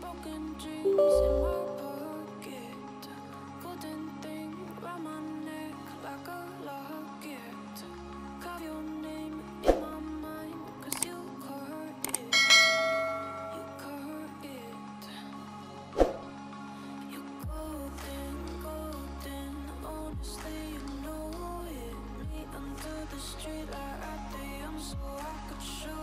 Broken dreams in my pocket, golden thing round my neck like a locket. Carve your name in my mind, 'cause you caught it, you caught it. You golden, golden, honestly you know it. Me under the street light at the end so I could show you.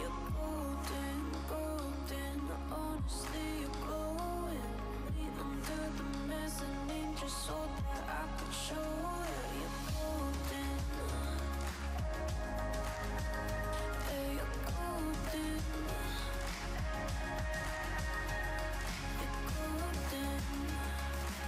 You golden, golden, honestly, you're glowing. Me under the mess and name just so that I could show you. You're golden. Yeah, you're golden. You're golden. Yeah, you're golden. Golden. Yeah.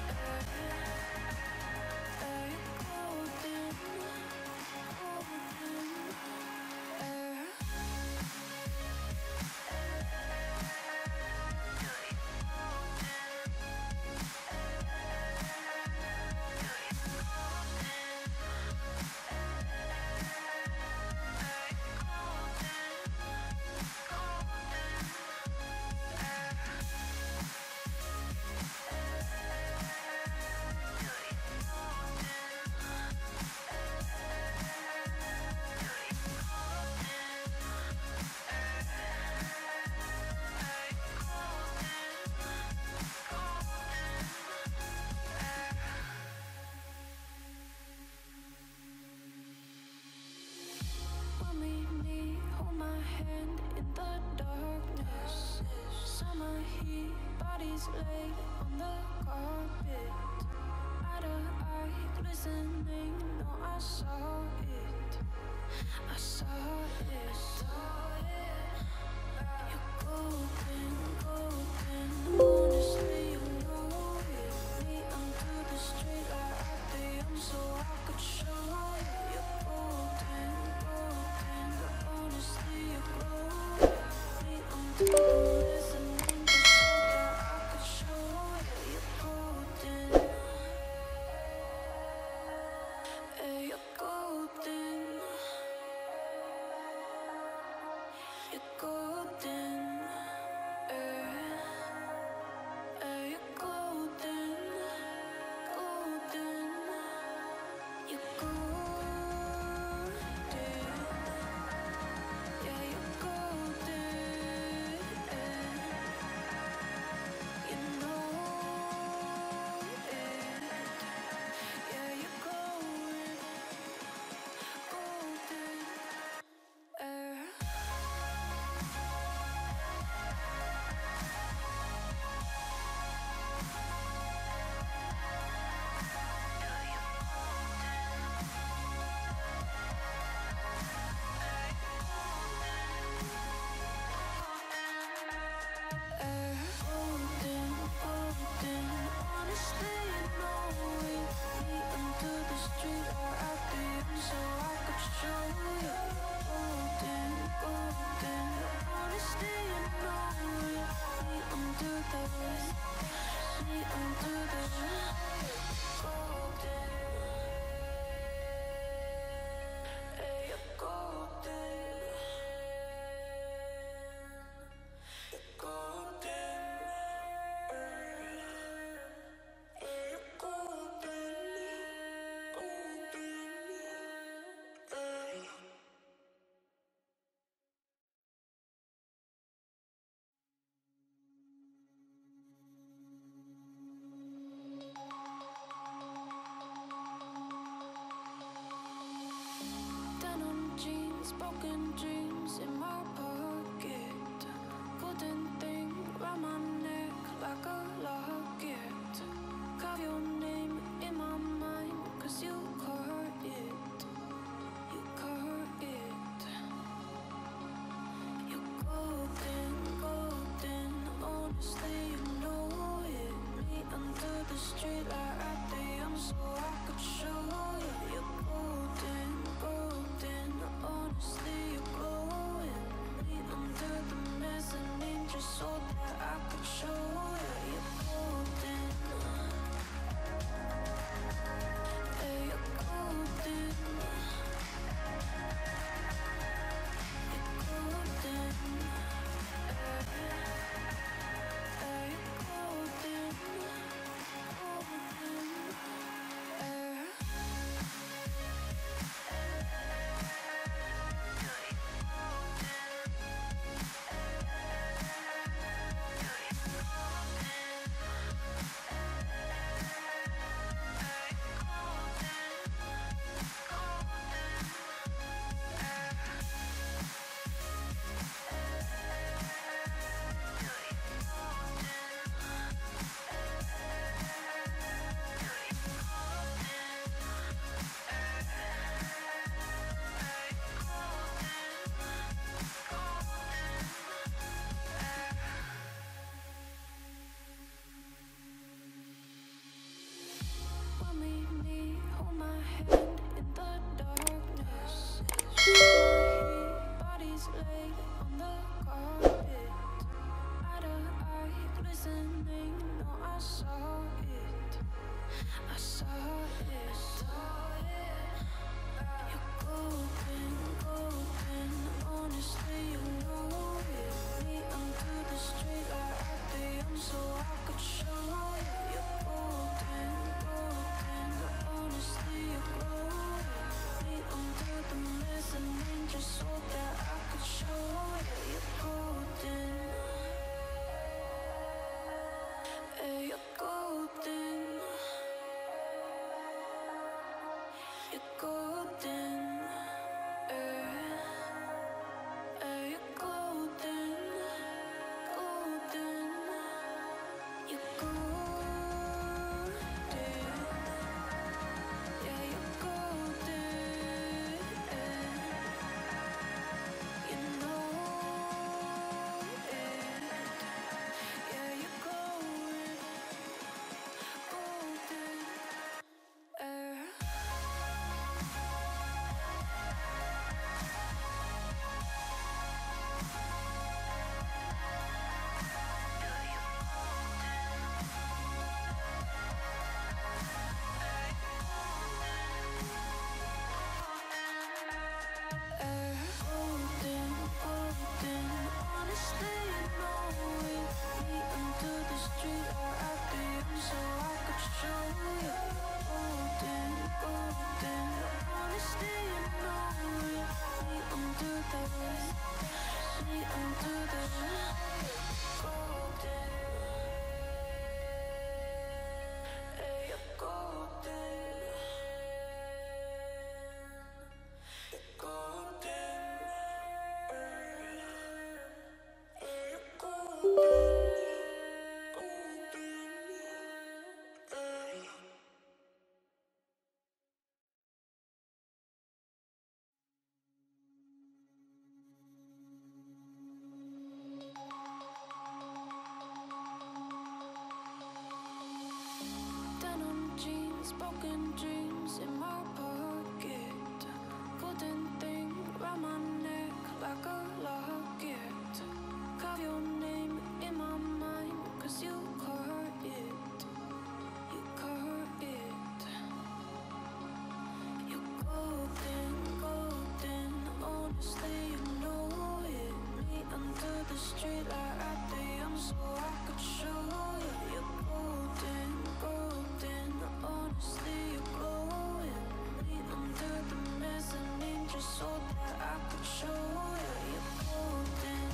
Meet me, hold my hand in the darkness. Summer heat, bodies laid on the carpet. Eye to eye, glistening, no, I saw it. I saw it. You're golden, golden, honestly you know it. Me under the street, I am so I could show you. You're golden, golden. Honestly, you glow. Me under the mess and name just so that I could show you. You're golden. Hey, you're golden. You're golden. Hey, you're golden. Golden. You're golden. Yeah, you're golden. You know it. Yeah, you're golden. Golden. Golden, golden, honestly you know it. Me under the street or at the end so I could show you. Golden, golden, honestly you know it. Me under the light, me under the light. Golden. Hey, you're golden. Golden, golden, golden. Denim jeans, broken dreams in my pocket. Golden thing round my neck like a locket. Carve your name in my mind, 'cause you caught it, you caught it. You're golden, golden, honestly you know it. Me under the street light at the end so I could show you. You're golden, golden, honestly you're glowing. Me under the mess and name just so that I could show you. You're golden. Yeah, you're golden. You're golden. Yeah, Broken dreams in my pocket, golden thing round my neck like a locket. Carve your name in my mind, cause you caught it. You caught it. You're golden, golden, honestly you know it. Me under the street light at the end so I could show you. You're golden, golden. Honestly, you're glowing me under the mess and angel so that I could show you. You're golden.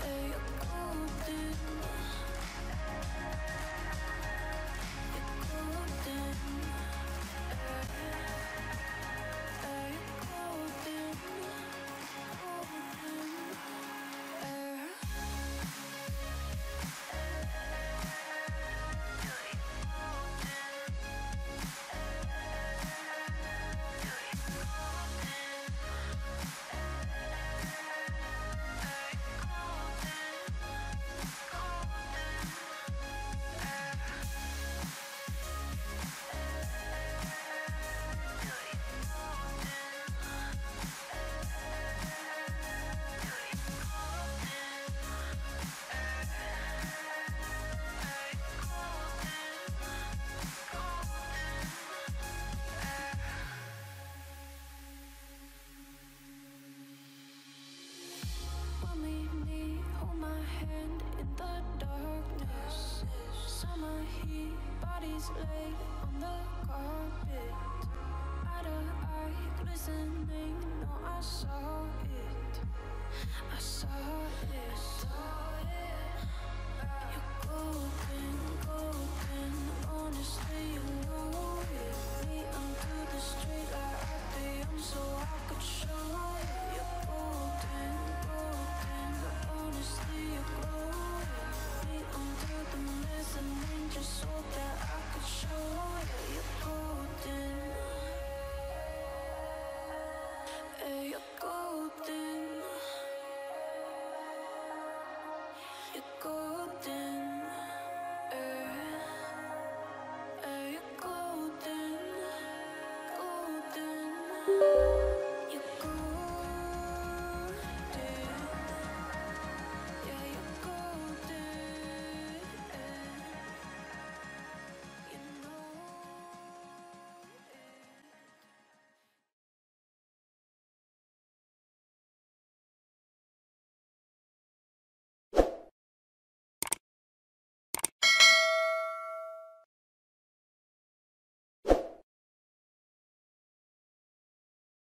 Hey, you're golden. You're golden. Hey, you're golden. Golden. Lay on the carpet, eye to eye glistening. No, I saw it. I saw it. You're golden.